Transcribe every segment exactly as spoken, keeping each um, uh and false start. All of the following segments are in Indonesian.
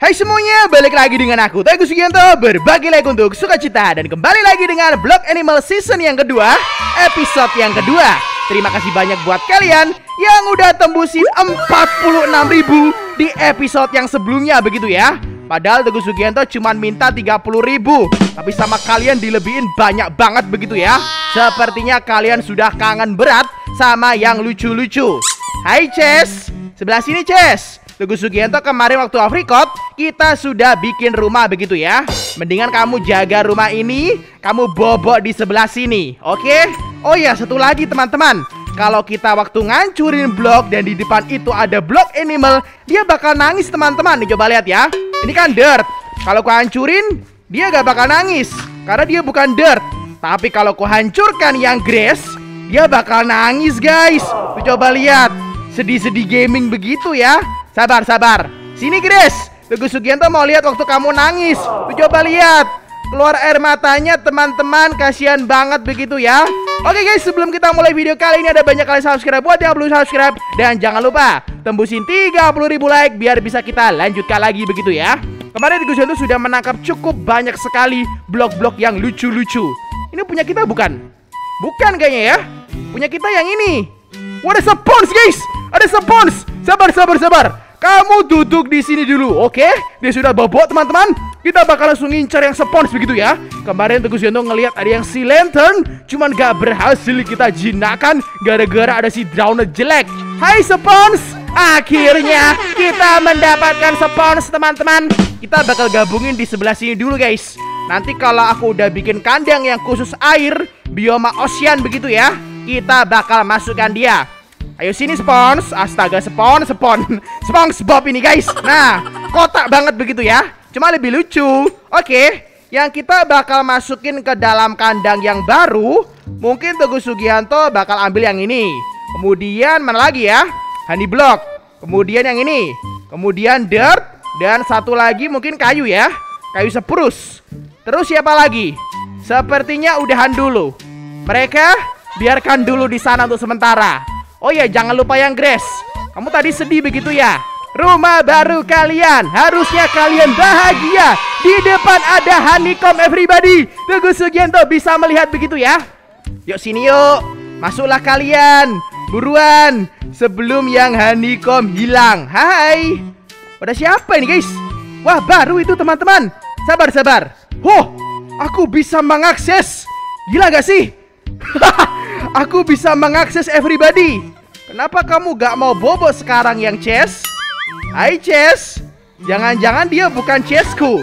Hai semuanya, balik lagi dengan aku Teguh Sugianto, berbagi like untuk sukacita. Dan kembali lagi dengan vlog Animal Season yang kedua, episode yang kedua. Terima kasih banyak buat kalian yang udah tembusin empat puluh enam ribu di episode yang sebelumnya, begitu ya. Padahal Teguh Sugianto cuma minta tiga puluh ribu, tapi sama kalian dilebihin banyak banget, begitu ya. Sepertinya kalian sudah kangen berat sama yang lucu-lucu. Hai Chess, sebelah sini Chess. Teguh Sugianto kemarin waktu off record, kita sudah bikin rumah, begitu ya. Mendingan kamu jaga rumah ini, kamu bobok di sebelah sini, oke? Okay? Oh ya, satu lagi teman-teman, kalau kita waktu ngancurin blok dan di depan itu ada blok animal, dia bakal nangis teman-teman. Nih coba lihat ya, ini kan dirt. Kalau ku hancurin, dia gak bakal nangis, karena dia bukan dirt. Tapi kalau ku hancurkan yang Grace, dia bakal nangis guys. Tuh, coba lihat, sedih-sedih gaming begitu ya. Sabar, sabar. Sini Grace, Teguh Sugianto mau lihat waktu kamu nangis. Tuh, coba lihat, keluar air matanya teman-teman. Kasihan banget begitu ya. Oke guys, sebelum kita mulai video kali ini, ada banyak kali subscribe. Buat yang belum subscribe, dan jangan lupa tembusin tiga puluh ribu like biar bisa kita lanjutkan lagi, begitu ya. Kemarin Teguh Sugianto sudah menangkap cukup banyak sekali blok-blok yang lucu-lucu. Ini punya kita bukan? Bukan kayaknya ya. Punya kita yang ini. Wah, ada spons guys. Ada spons. Sabar, sabar, sabar. Kamu duduk di sini dulu, oke? Okay? Dia sudah bobok, teman-teman. Kita bakal langsung ngincar yang spons, begitu ya. Kemarin Teguh Sugianto ngelihat ada yang si lantern, cuman gak berhasil kita jinakan gara-gara ada si drowner jelek. Hai spons, akhirnya kita mendapatkan spons, teman-teman. Kita bakal gabungin di sebelah sini dulu, guys. Nanti kalau aku udah bikin kandang yang khusus air, bioma ocean, begitu ya, kita bakal masukkan dia. Ayo sini spons, astaga spons, spons, spons Bob ini guys. Nah, kotak banget begitu ya, cuma lebih lucu. Oke, yang kita bakal masukin ke dalam kandang yang baru, mungkin Teguh Sugianto bakal ambil yang ini. Kemudian mana lagi ya, honey block. Kemudian yang ini, kemudian dirt, dan satu lagi mungkin kayu ya, kayu spruce. Terus siapa lagi? Sepertinya udahan dulu. Mereka biarkan dulu di sana untuk sementara. Oh ya, jangan lupa yang Grace. Kamu tadi sedih begitu ya. Rumah baru kalian, harusnya kalian bahagia. Di depan ada honeycomb everybody. Teguh Sugianto bisa melihat begitu ya. Yuk sini yuk. Masuklah kalian. Buruan, sebelum yang honeycomb hilang. Hai. Pada siapa ini guys? Wah, baru itu teman-teman. Sabar, sabar. Huh, aku bisa mengakses. Gila gak sih? Aku bisa mengakses everybody. Kenapa kamu gak mau bobo sekarang yang Chess? Hai Chess. Jangan-jangan dia bukan Chessku.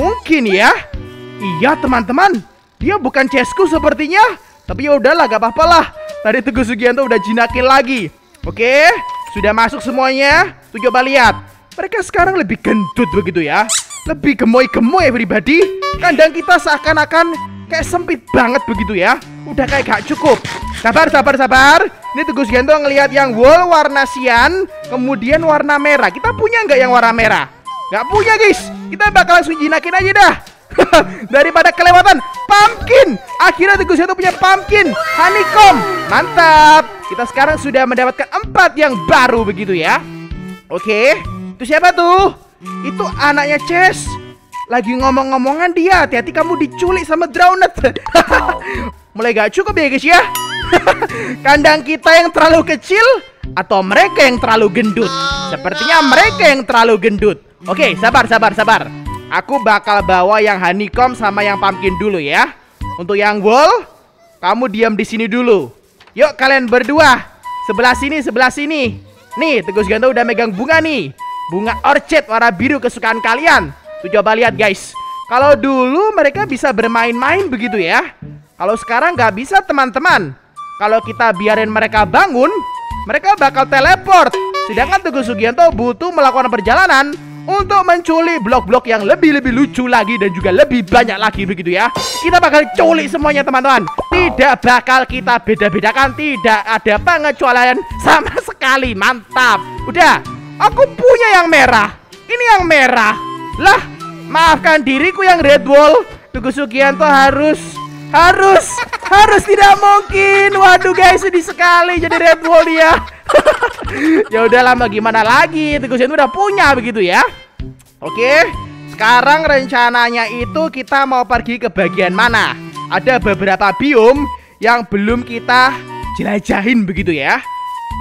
Mungkin ya. Iya teman-teman, dia bukan Chessku sepertinya. Tapi yaudahlah, gak apa-apa lah. Tadi Teguh Sugianto udah jinakin lagi. Oke, sudah masuk semuanya. Tuh coba lihat, mereka sekarang lebih gendut begitu ya. Lebih gemoy-gemoy everybody. Kandang kita seakan-akan kayak sempit banget begitu ya. Udah kayak gak cukup. Sabar, sabar, sabar. Ini Teguh Sugianto ngelihat yang wall warna sian, kemudian warna merah. Kita punya nggak yang warna merah? Nggak punya guys. Kita bakal langsung jinakin aja dah. Daripada kelewatan. Pumpkin. Akhirnya Teguh Sugianto punya pumpkin honeycomb. Mantap. Kita sekarang sudah mendapatkan empat yang baru begitu ya. Oke, itu siapa tuh? Itu anaknya Chess. Lagi ngomong-ngomongan dia, hati-hati kamu diculik sama drownet. Mulai gak cukup ya guys ya. Kandang kita yang terlalu kecil, atau mereka yang terlalu gendut? Sepertinya mereka yang terlalu gendut. Oke, sabar, sabar, sabar. Aku bakal bawa yang honeycomb sama yang pumpkin dulu ya. Untuk yang wall, kamu diam di sini dulu. Yuk kalian berdua, sebelah sini, sebelah sini. Nih, Teguh Sugianto udah megang bunga nih. Bunga orchid warna biru kesukaan kalian. Tuh coba lihat guys, kalau dulu mereka bisa bermain-main begitu ya. Kalau sekarang nggak bisa teman-teman. Kalau kita biarin mereka bangun, mereka bakal teleport. Sedangkan Teguh Sugianto butuh melakukan perjalanan untuk menculik blok-blok yang lebih-lebih lucu lagi dan juga lebih banyak lagi begitu ya. Kita bakal culik semuanya teman-teman. Tidak bakal kita beda-bedakan, tidak ada pengecualian sama sekali. Mantap. Udah, aku punya yang merah. Ini yang merah. Lah, maafkan diriku yang red wall. Teguh Sugianto harus Harus Harus tidak mungkin. Waduh guys, sedih sekali jadi red wall dia. Ya udah lama, gimana lagi, Teguh Sugianto udah punya begitu ya. Oke, sekarang rencananya itu kita mau pergi ke bagian mana? Ada beberapa biom yang belum kita jelajahin begitu ya.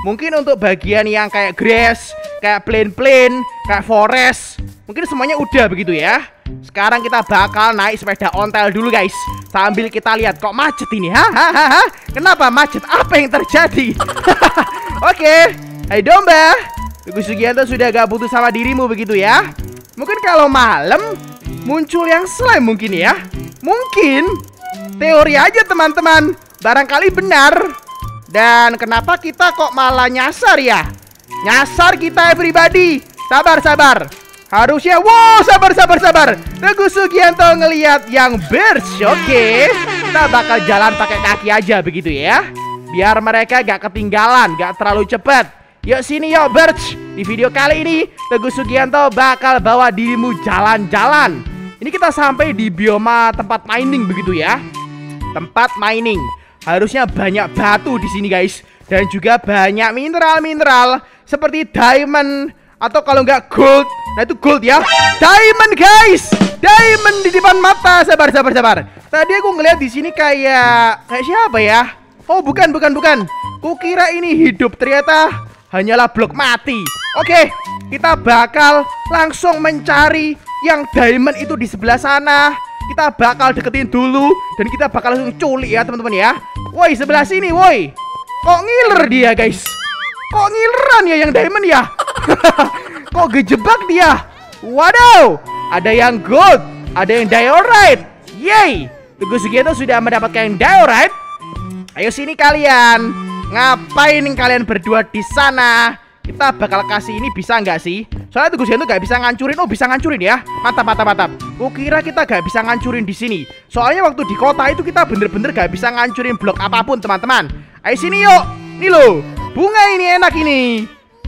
Mungkin untuk bagian yang kayak grass, kayak plain-plain, kayak forest, mungkin semuanya udah begitu ya. Sekarang kita bakal naik sepeda ontel dulu guys, sambil kita lihat kok macet ini. Hahaha, kenapa macet? Apa yang terjadi? Oke, hai domba, Teguh Sugianto sudah gak butuh sama dirimu begitu ya. Mungkin kalau malam muncul yang slime mungkin ya. Mungkin teori aja teman-teman, barangkali benar. Dan kenapa kita kok malah nyasar ya? Nyasar kita everybody. Sabar-sabar. Harusnya wow, sabar-sabar-sabar. Teguh Sugianto ngelihat yang birds. Oke, kita bakal jalan pakai kaki aja begitu ya, biar mereka gak ketinggalan, gak terlalu cepat. Yuk sini yuk birds. Di video kali ini Teguh Sugianto bakal bawa dirimu jalan-jalan. Ini kita sampai di bioma tempat mining begitu ya. Tempat mining. Harusnya banyak batu di sini guys, dan juga banyak mineral-mineral seperti diamond atau kalau nggak gold. Nah itu gold ya, diamond guys, diamond di depan mata. Sabar, sabar, sabar. Tadi aku ngeliat di sini kayak kayak siapa ya? Oh bukan, bukan, bukan. Kukira ini hidup, ternyata hanyalah blok mati. Oke, kita bakal langsung mencari yang diamond itu di sebelah sana. Kita bakal deketin dulu dan kita bakal langsung culik ya teman-teman ya. Woi sebelah sini woi. Kok ngiler dia guys? Kok ngileran ya yang diamond ya? Kok gejebak dia? Waduh, ada yang gold, ada yang diorite. Yeay, Teguh Sugianto sudah mendapatkan yang diorite. Ayo sini kalian. Ngapain kalian berdua di sana? Kita bakal kasih ini, bisa nggak sih? Soalnya Teguh Sugianto gak bisa ngancurin. Oh bisa ngancurin ya. Mantap, mantap, mantap. Kukira kita gak bisa ngancurin di sini. Soalnya waktu di kota itu kita bener-bener gak bisa ngancurin blok apapun teman-teman. Ayo sini yuk. Nih loh, bunga ini enak ini.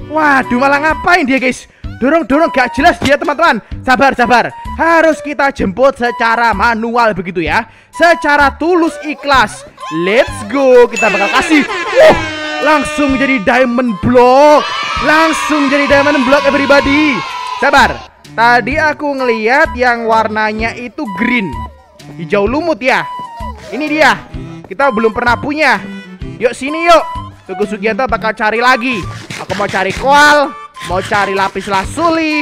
Waduh malah ngapain dia guys? Dorong-dorong gak jelas dia teman-teman. Sabar-sabar. Harus kita jemput secara manual begitu ya, secara tulus ikhlas. Let's go. Kita bakal kasih. Wow, langsung jadi diamond block. Langsung jadi diamond block everybody. Sabar. Tadi aku ngeliat yang warnanya itu green, hijau lumut ya. Ini dia, kita belum pernah punya. Yuk sini yuk. Teguh Sugianto bakal cari lagi. Aku mau cari koal, mau cari lapis lazuli,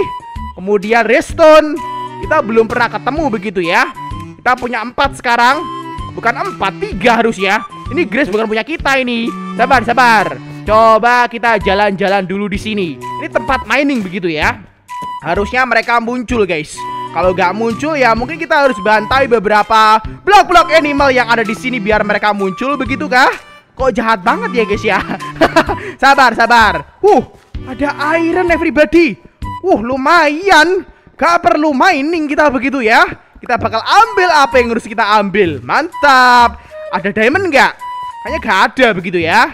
kemudian redstone. Kita belum pernah ketemu begitu ya. Kita punya empat sekarang. Bukan empat, tiga harusnya. Ini Grace bukan punya kita ini. Sabar, sabar. Coba kita jalan-jalan dulu di sini. Ini tempat mining begitu ya. Harusnya mereka muncul guys. Kalau nggak muncul ya mungkin kita harus bantai beberapa blok-blok animal yang ada di sini biar mereka muncul begitu kah? Kok jahat banget ya guys ya. Sabar, sabar. Uh, ada iron everybody. Uh, lumayan. Gak perlu mining kita begitu ya. Kita bakal ambil apa yang harus kita ambil. Mantap. Ada diamond nggak? Kayaknya gak ada begitu ya.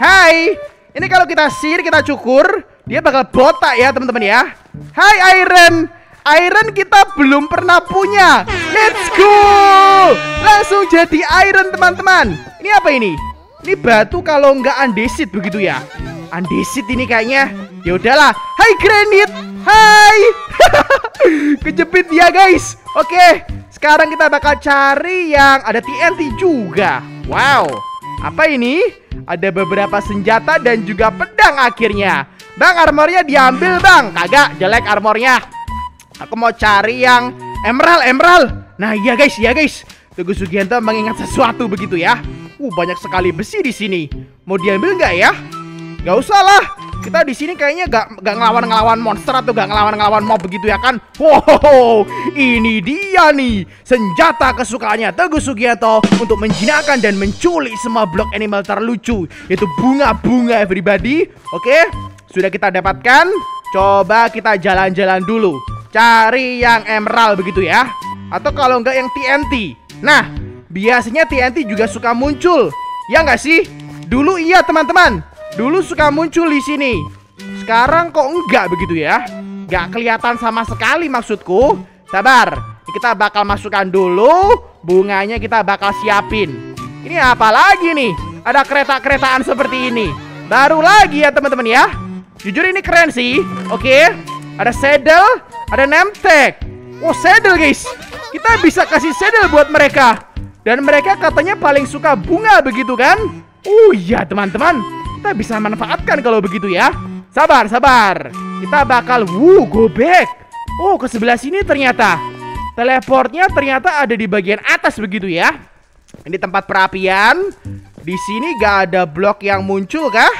Hai. Ini kalau kita sihir, kita cukur, dia bakal botak ya teman-teman ya. Hai iron. Iron kita belum pernah punya. Let's go. Langsung jadi iron teman-teman. Ini apa ini? Ini batu kalau nggak andesit begitu ya. Andesit ini kayaknya. Ya udahlah. Hai granite. Hai. Kejepit dia guys. Oke, sekarang kita bakal cari yang ada T N T juga. Wow. Apa ini? Ada beberapa senjata dan juga pedang akhirnya. Bang, armornya diambil bang. Kagak, jelek armornya. Aku mau cari yang emerald, emerald. Nah iya guys, iya guys, Teguh Sugianto mengingat sesuatu begitu ya. Uh, banyak sekali besi di sini. Mau diambil nggak ya? Gak usah lah. Kita di sini kayaknya gak, gak ngelawan-ngelawan monster atau gak ngelawan-ngelawan mob begitu ya kan? Wow, ini dia nih senjata kesukaannya Teguh Sugianto untuk menjinakkan dan menculik semua blok animal terlucu, yaitu bunga-bunga everybody. Oke, sudah kita dapatkan. Coba kita jalan-jalan dulu, cari yang emerald begitu ya, atau kalau enggak yang T N T. Nah, biasanya T N T juga suka muncul, ya nggak sih? Dulu iya teman-teman, dulu suka muncul di sini. Sekarang kok enggak begitu ya? Nggak kelihatan sama sekali maksudku. Sabar, kita bakal masukkan dulu bunganya, kita bakal siapin. Ini apa lagi nih? Ada kereta-keretaan seperti ini. Baru lagi ya teman-teman ya. Jujur ini keren sih. Oke, ada saddle, Ada name tag. Oh, saddle guys. Kita bisa kasih saddle buat mereka. Dan mereka katanya paling suka bunga begitu kan? Oh iya teman-teman, kita bisa manfaatkan kalau begitu ya. Sabar, sabar. Kita bakal wuh, go back. Oh, ke sebelah sini ternyata. Teleportnya ternyata ada di bagian atas begitu ya. Ini tempat perapian. Di sini gak ada blok yang muncul kah?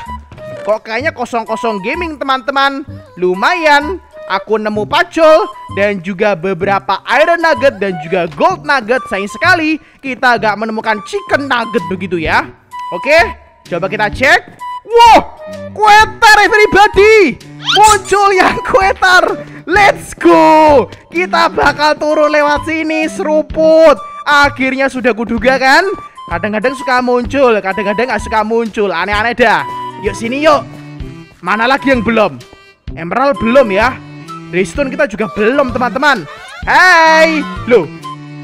Kok kayaknya kosong-kosong gaming teman-teman. Lumayan. Aku nemu pacul dan juga beberapa iron nugget dan juga gold nugget. Sayang sekali kita gak menemukan chicken nugget begitu ya. Oke, coba kita cek. Wow, kwetar everybody. Muncul yang kwetar. Let's go. Kita bakal turun lewat sini seruput. Akhirnya sudah kuduga kan. Kadang-kadang suka muncul, kadang-kadang gak suka muncul. Aneh-aneh dah. Yuk sini yuk. Mana lagi yang belum? Emerald belum ya. Redstone kita juga belum teman-teman. Hai, loh,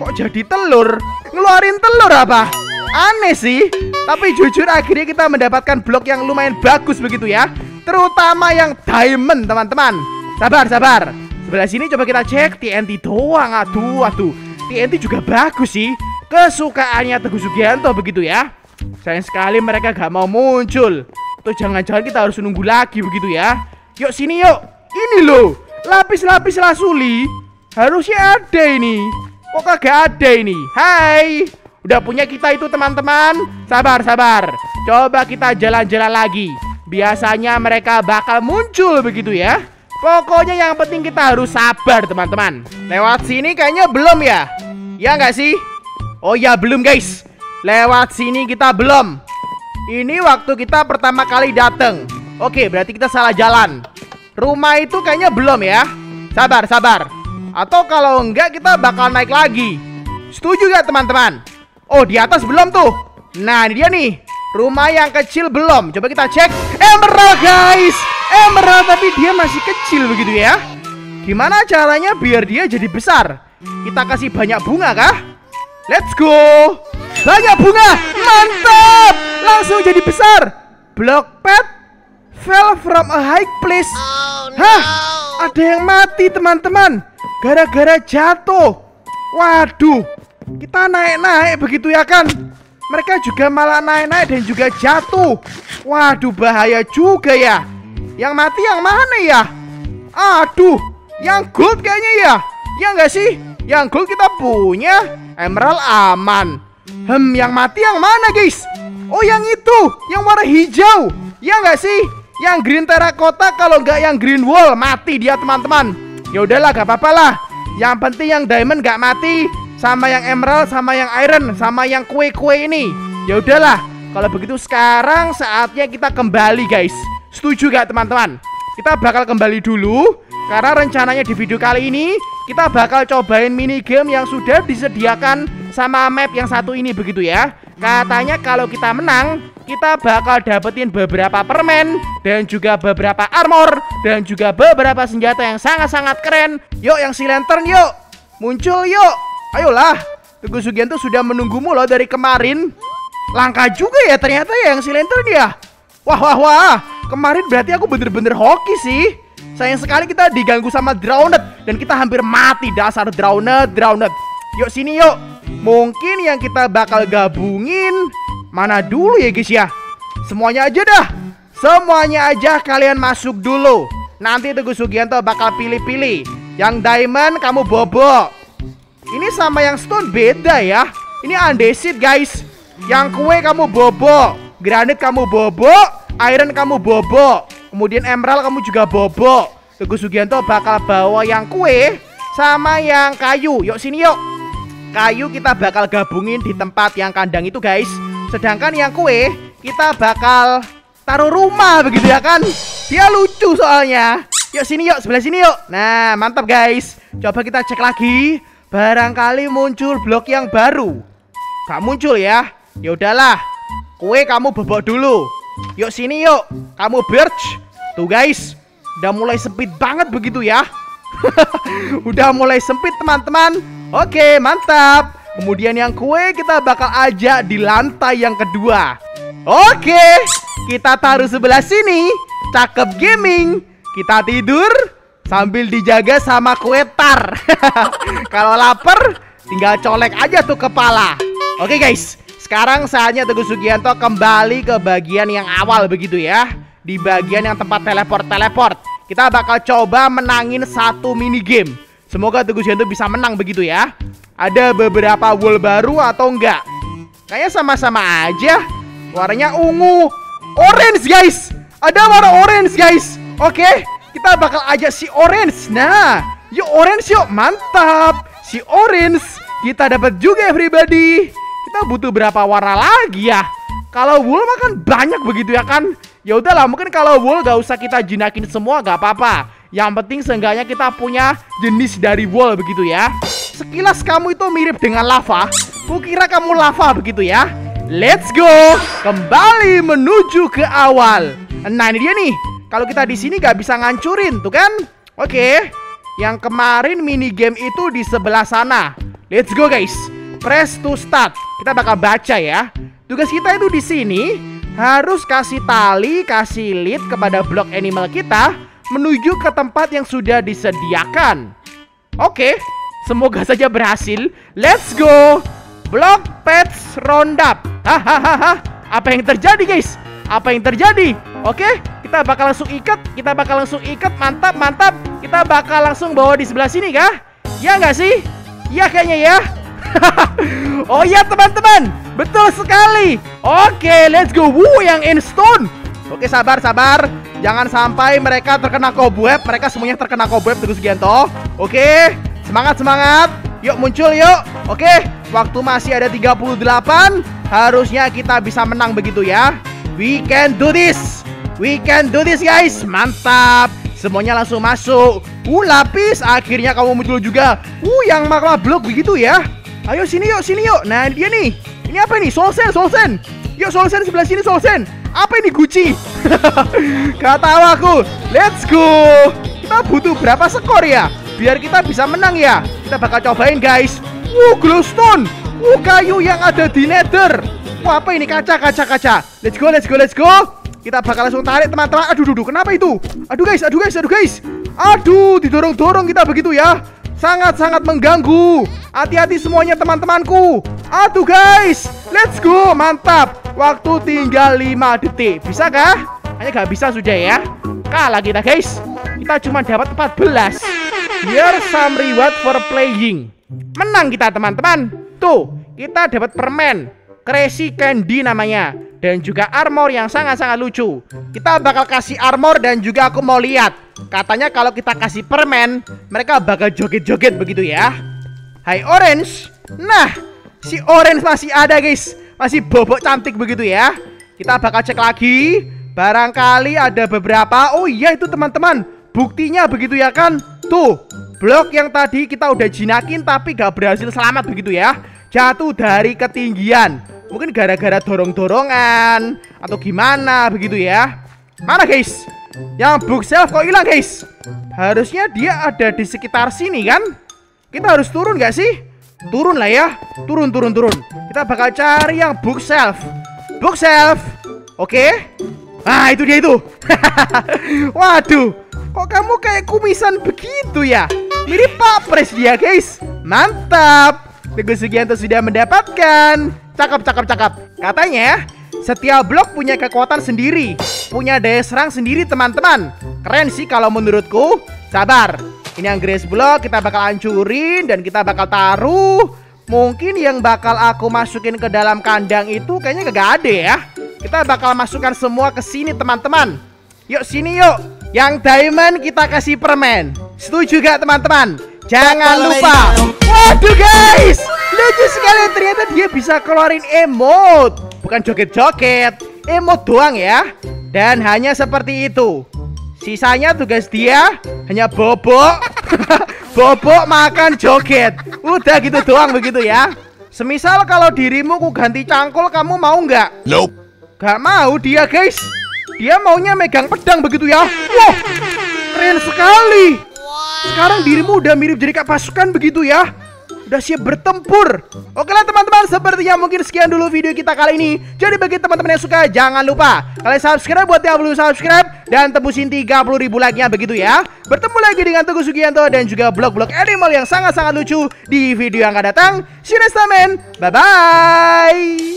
kok jadi telur? Ngeluarin telur apa? Aneh sih. Tapi jujur akhirnya kita mendapatkan blok yang lumayan bagus begitu ya. Terutama yang diamond teman-teman. Sabar, sabar. Sebelah sini coba kita cek. T N T doang, aduh, aduh. T N T juga bagus sih. Kesukaannya Teguh Sugianto begitu ya. Sayang sekali mereka gak mau muncul. Tuh jangan-jangan kita harus nunggu lagi begitu ya. Yuk sini yuk. Ini loh, lapis-lapis lazuli. Harusnya ada ini. Kok kagak ada ini? Hai. Udah punya kita itu teman-teman. Sabar, sabar. Coba kita jalan-jalan lagi. Biasanya mereka bakal muncul begitu ya. Pokoknya yang penting kita harus sabar teman-teman. Lewat sini kayaknya belum ya. Ya nggak sih? Oh ya belum guys. Lewat sini kita belum. Ini waktu kita pertama kali datang. Oke, berarti kita salah jalan. Rumah itu kayaknya belum ya. Sabar, sabar. Atau kalau enggak kita bakal naik lagi. Setuju gak teman-teman? Oh, di atas belum tuh. Nah, ini dia nih. Rumah yang kecil belum. Coba kita cek. Emerald guys. Emerald, tapi dia masih kecil begitu ya. Gimana caranya biar dia jadi besar? Kita kasih banyak bunga kah? Let's go. Banyak bunga. Mantap. Langsung jadi besar. Block pet fell from a high place. Oh, no. Hah, ada yang mati teman-teman. Gara-gara jatuh. Waduh, kita naik-naik begitu ya kan. Mereka juga malah naik-naik dan juga jatuh. Waduh, bahaya juga ya. Yang mati yang mana ya? Aduh, yang gold kayaknya ya. Ya nggak sih? Yang gold kita punya. Emerald aman. Hmm, yang mati yang mana guys? Oh, yang itu. Yang warna hijau. Ya nggak sih? Yang green terakota, kalau nggak yang green wall mati dia teman-teman. Ya udahlah, gak apa-apa lah. Yang penting yang diamond gak mati, sama yang emerald, sama yang iron, sama yang kue-kue ini. Ya udahlah. Kalau begitu sekarang saatnya kita kembali guys. Setuju gak teman-teman? Kita bakal kembali dulu karena rencananya di video kali ini kita bakal cobain mini game yang sudah disediakan sama map yang satu ini begitu ya. Katanya kalau kita menang kita bakal dapetin beberapa permen dan juga beberapa armor dan juga beberapa senjata yang sangat-sangat keren. Yuk yang si lantern yuk. Muncul yuk. Ayolah. Teguh Sugianto sudah menunggumu loh dari kemarin. Langka juga ya ternyata ya yang si lantern ya. Wah wah wah. Kemarin berarti aku bener-bener hoki sih. Sayang sekali kita diganggu sama Drowned dan kita hampir mati dasar Drowned, Drowned. Yuk sini yuk. Mungkin yang kita bakal gabungin mana dulu ya guys ya. Semuanya aja dah. Semuanya aja kalian masuk dulu. Nanti Teguh Sugianto bakal pilih-pilih. Yang diamond kamu bobok. Ini sama yang stone beda ya. Ini andesit guys. Yang kue kamu bobok. Granit kamu bobok. Iron kamu bobok. Kemudian emerald kamu juga bobok. Teguh Sugianto bakal bawa yang kue sama yang kayu. Yuk sini yuk. Kayu kita bakal gabungin di tempat yang kandang itu guys. Sedangkan yang kue kita bakal taruh rumah begitu ya kan. Dia lucu soalnya. Yuk sini yuk, sebelah sini yuk. Nah mantap guys. Coba kita cek lagi. Barangkali muncul blok yang baru. Gak muncul ya. Ya udahlah. Kue kamu bobok dulu. Yuk sini yuk. Kamu birch. Tuh guys, udah mulai sempit banget begitu ya. Udah mulai sempit teman-teman. Oke mantap. Kemudian yang kue kita bakal ajak di lantai yang kedua. Oke, kita taruh sebelah sini. Cakep gaming. Kita tidur. sambil dijaga sama kue tar. Kalau lapar tinggal colek aja tuh kepala. Oke guys, sekarang saatnya Teguh Sugianto kembali ke bagian yang awal begitu ya. Di bagian yang tempat teleport-teleport, kita bakal coba menangin satu mini game. Semoga Teguh Sugianto bisa menang begitu ya. Ada beberapa wool baru atau enggak? Kayaknya sama-sama aja. Warnanya ungu, orange guys. Ada warna orange guys. Oke, kita bakal ajak si orange. Nah, yuk orange yuk, mantap. Si orange, kita dapat juga everybody. Kita butuh berapa warna lagi ya? Kalau wool makan banyak begitu ya kan? Ya udahlah, mungkin kalau wool gak usah kita jinakin semua, gak apa-apa. Yang penting seenggaknya kita punya jenis dari wool begitu ya. Sekilas kamu itu mirip dengan lava. Kukira kamu lava begitu ya. Let's go, kembali menuju ke awal. Nah ini dia nih. Kalau kita di sini gak bisa ngancurin tuh kan? Oke. Okay. Yang kemarin mini game itu di sebelah sana. Let's go guys. Press to start. Kita bakal baca ya. Tugas kita itu di sini harus kasih tali, kasih lead kepada blok animal kita menuju ke tempat yang sudah disediakan. Oke. Okay. Semoga saja berhasil. Let's go. Blok pets roundup. Hahaha. Apa yang terjadi guys? Apa yang terjadi? Oke, okay, kita bakal langsung ikat. Kita bakal langsung ikat, mantap, mantap. Kita bakal langsung bawa di sebelah sini kah? Ya nggak sih? Ya kayaknya ya. Oh ya teman-teman, betul sekali. Oke, okay, let's go. Wuh, yang instone. Oke, okay, sabar, sabar. Jangan sampai mereka terkena cobweb. Mereka semuanya terkena cobweb Teguh Sugianto. Oke, okay, semangat, semangat. Yuk muncul yuk. Oke, okay, waktu masih ada tiga puluh delapan. Harusnya kita bisa menang begitu ya. We can do this. We can do this guys. Mantap. Semuanya langsung masuk. Uh lapis, akhirnya kamu muncul juga. Uh yang magma block begitu ya. Ayo sini yuk, sini yuk. Nah dia nih. Ini apa nih? Solsen, Solsen. Yuk Solsen sebelah sini Solsen. Apa ini Gucci? Kata aku. Let's go. Kita butuh berapa skor ya? Biar kita bisa menang ya. Kita bakal cobain guys. Uh glowstone. Uh kayu yang ada di nether. Wah, apa ini? Kaca, kaca, kaca. Let's go, let's go, let's go. Kita bakal langsung tarik teman-teman. Aduh, aduh, kenapa itu? Aduh guys, aduh guys, aduh guys. Aduh, didorong-dorong kita begitu ya. Sangat-sangat mengganggu. Hati-hati semuanya teman-temanku. Aduh guys, let's go. Mantap. Waktu tinggal lima detik. Bisa kah? Hanya gak bisa sudah ya. Kalah kita guys. Kita cuma dapat empat belas. Here's some reward for playing. Menang kita teman-teman. Tuh, kita dapat permen Crazy candy namanya. Dan juga armor yang sangat-sangat lucu. Kita bakal kasih armor dan juga aku mau lihat. Katanya kalau kita kasih permen, mereka bakal joget-joget begitu ya. Hai orange. Nah, si orange masih ada guys. Masih bobok cantik begitu ya. Kita bakal cek lagi. Barangkali ada beberapa. Oh iya itu teman-teman. Buktinya begitu ya kan. Tuh, blok yang tadi kita udah jinakin tapi gak berhasil selamat begitu ya. Jatuh dari ketinggian. Mungkin gara-gara dorong-dorongan atau gimana begitu ya. Mana guys? Yang bookshelf kok hilang guys? Harusnya dia ada di sekitar sini kan? Kita harus turun gak sih? Turun lah ya. Turun, turun, turun. Kita bakal cari yang bookshelf. Bookshelf. Oke. Ah itu dia itu. Waduh. Kok kamu kayak kumisan begitu ya? Mirip Pak Pres dia guys. Mantap. Teguh Sugianto sudah mendapatkan. Cakep, cakep, cakep. Katanya setiap blok punya kekuatan sendiri, punya daya serang sendiri teman-teman. Keren sih kalau menurutku. Sabar. Ini yang Grace blok kita bakal hancurin dan kita bakal taruh. Mungkin yang bakal aku masukin ke dalam kandang itu kayaknya gak ada ya. Kita bakal masukkan semua ke sini teman-teman. Yuk sini yuk. Yang diamond kita kasih permen. Setuju gak teman-teman? Jangan lupa. Waduh guys, lucu sekali. Ternyata dia bisa keluarin emote. Bukan joget-joget, emote doang ya. Dan hanya seperti itu. Sisanya tugas dia hanya bobok. Bobok makan joget. Udah gitu doang begitu ya. Semisal kalau dirimu ku ganti cangkul, kamu mau nggak? Nope. Gak mau dia guys. Dia maunya megang pedang begitu ya. Wah, keren sekali. Sekarang dirimu udah mirip jadi kayak pasukan begitu ya. udah siap bertempur. Oke lah teman-teman, sepertinya mungkin sekian dulu video kita kali ini. Jadi bagi teman-teman yang suka, jangan lupa kalian subscribe buat yang belum subscribe, dan tembusin tiga puluh ribu like-nya begitu ya. Bertemu lagi dengan Teguh Sugianto dan juga blog-blog animal yang sangat-sangat lucu di video yang akan datang. See you next time, bye-bye.